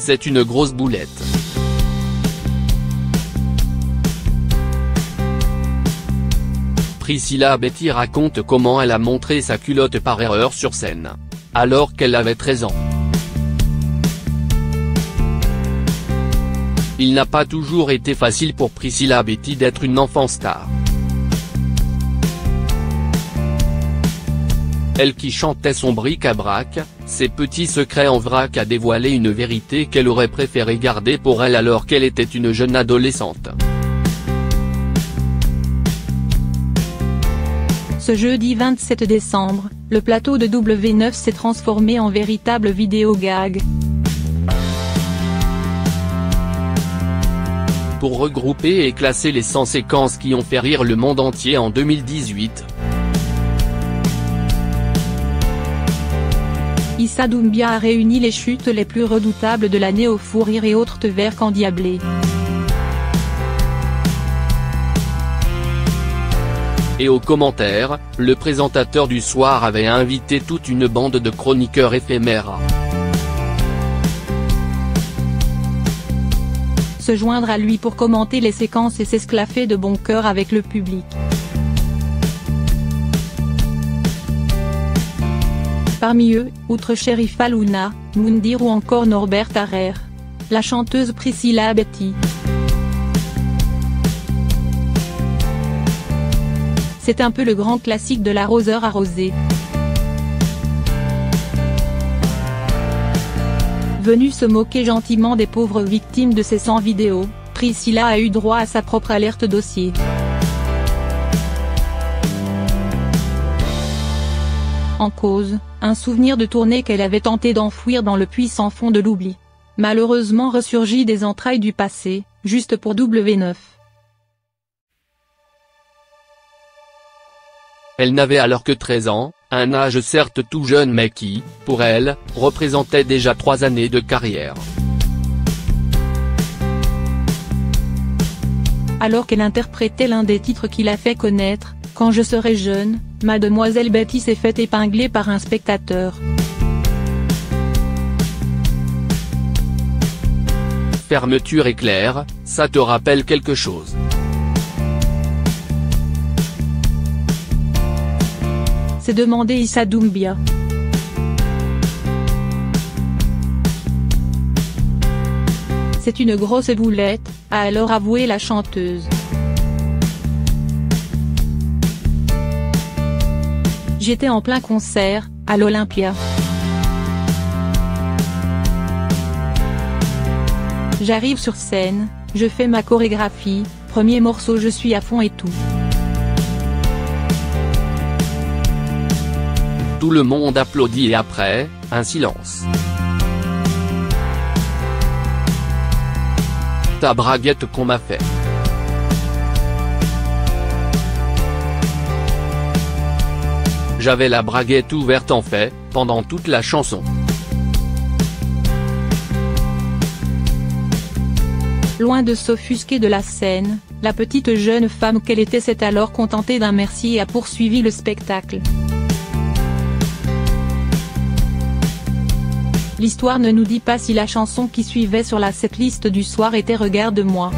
c'est une grosse boulette. Priscilla Betti raconte comment elle a montré sa culotte par erreur sur scène, alors qu'elle avait 13 ans. Il n'a pas toujours été facile pour Priscilla Betti d'être une enfant star. Elle qui chantait son bric-à-brac, ses petits secrets en vrac a dévoilé une vérité qu'elle aurait préféré garder pour elle alors qu'elle était une jeune adolescente. Ce jeudi 27 décembre, le plateau de W9 s'est transformé en véritable vidéo gag. Pour regrouper et classer les 100 séquences qui ont fait rire le monde entier en 2018. Issa Doumbia a réuni les chutes les plus redoutables de l'année au fou rire et autres verres endiablés. Et aux commentaires, le présentateur du soir avait invité toute une bande de chroniqueurs éphémères à se joindre à lui pour commenter les séquences et s'esclaffer de bon cœur avec le public. Parmi eux, outre Chérif Alouna, Mundir ou encore Norbert Arère, la chanteuse Priscilla Betti. C'est un peu le grand classique de l'arroseur arrosé. Venue se moquer gentiment des pauvres victimes de ces 100 vidéos, Priscilla a eu droit à sa propre alerte dossier. En cause, un souvenir de tournée qu'elle avait tenté d'enfouir dans le puits sans fond de l'oubli. Malheureusement ressurgi des entrailles du passé, juste pour W9. Elle n'avait alors que 13 ans, un âge certes tout jeune mais qui, pour elle, représentait déjà 3 années de carrière. Alors qu'elle interprétait l'un des titres qui l'a fait connaître, Quand je serai jeune, Mademoiselle Betti s'est fait épingler par un spectateur. Fermeture éclair, ça te rappelle quelque chose ? S'est demandé Issa Doumbia. C'est une grosse boulette, a alors avoué la chanteuse. J'étais en plein concert, à l'Olympia. J'arrive sur scène, je fais ma chorégraphie, premier morceau je suis à fond et tout. Tout le monde applaudit et après, un silence. Ta braguette qu'on m'a fait. J'avais la braguette ouverte en fait, pendant toute la chanson. Loin de s'offusquer de la scène, la petite jeune femme qu'elle était s'est alors contentée d'un merci et a poursuivi le spectacle. L'histoire ne nous dit pas si la chanson qui suivait sur la setlist du soir était Regarde-moi.